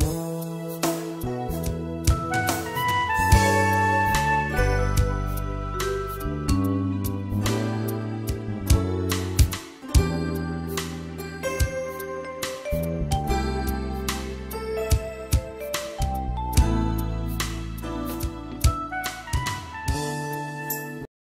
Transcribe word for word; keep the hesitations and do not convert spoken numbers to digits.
You